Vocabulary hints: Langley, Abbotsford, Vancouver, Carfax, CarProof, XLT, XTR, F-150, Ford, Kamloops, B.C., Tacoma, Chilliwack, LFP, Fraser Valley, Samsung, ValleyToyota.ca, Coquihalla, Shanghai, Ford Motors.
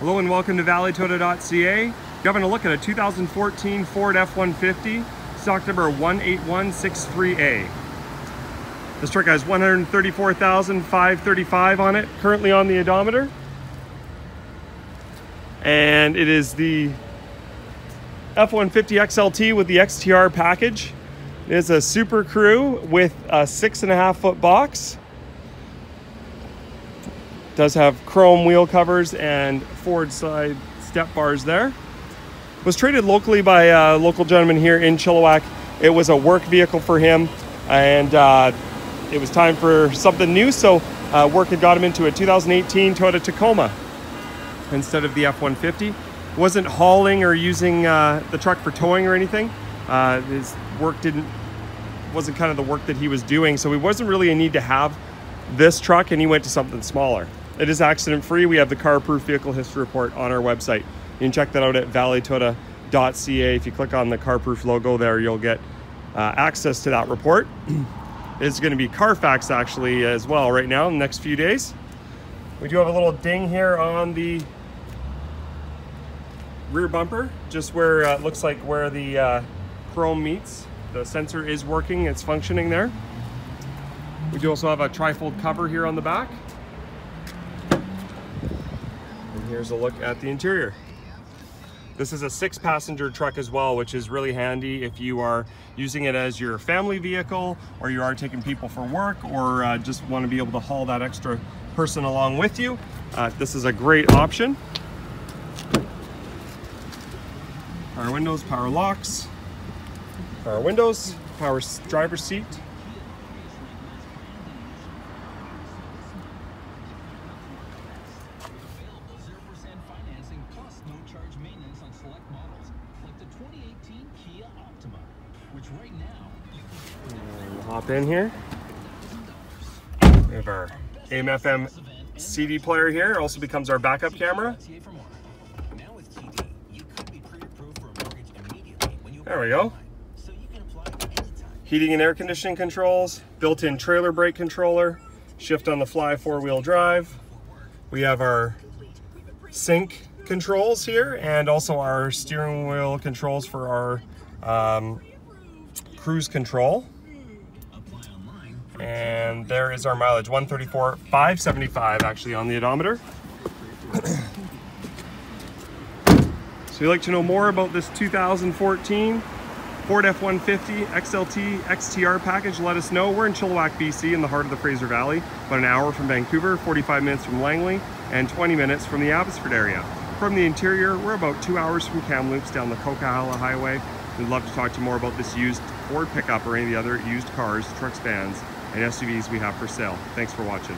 Hello and welcome to ValleyToyota.ca. You're having a look at a 2014 Ford F-150, stock number 18163A. This truck has 134,535 on it, currently on the odometer. And it is the F-150 XLT with the XTR package. It is a Super Crew with a 6.5-foot box. It does have chrome wheel covers and forward side step bars there. It was traded locally by a local gentleman here in Chilliwack. It was a work vehicle for him, and it was time for something new, so work had got him into a 2018 Toyota Tacoma instead of the F-150. Wasn't hauling or using the truck for towing or anything. His work wasn't kind of the work that he was doing, so he wasn't really in need to have this truck, and he went to something smaller. It is accident free. We have the CarProof vehicle history report on our website. You can check that out at ValleyToyota.ca. If you click on the CarProof logo there, you'll get access to that report. It's going to be Carfax actually as well right now in the next few days. We do have a little ding here on the rear bumper, just where it looks like where the chrome meets. The sensor is working, it's functioning there. We do also have a trifold cover here on the back. And here's a look at the interior. This is a 6-passenger truck as well, which is really handy if you are using it as your family vehicle, or you are taking people for work, or just want to be able to haul that extra person along with you. This is a great option. Power windows, power locks, power windows, power driver's seat. And hop in here. We have our AM/FM CD player here. It also becomes our backup camera. There we go. Heating and air conditioning controls, built-in trailer brake controller, shift on the fly, 4-wheel drive. We have our sync controls here, and also our steering wheel controls for our cruise control. And there is our mileage, 134,575 actually on the odometer. So if you'd like to know more about this 2014 Ford F-150 XLT XTR package, let us know. We're in Chilliwack, B.C., in the heart of the Fraser Valley, about an hour from Vancouver, 45 minutes from Langley, and 20 minutes from the Abbotsford area. From the interior, we're about 2 hours from Kamloops down the Coquihalla Highway. We'd love to talk to you more about this used Ford pickup or any of the other used cars, trucks, vans, and SUVs we have for sale. Thanks for watching.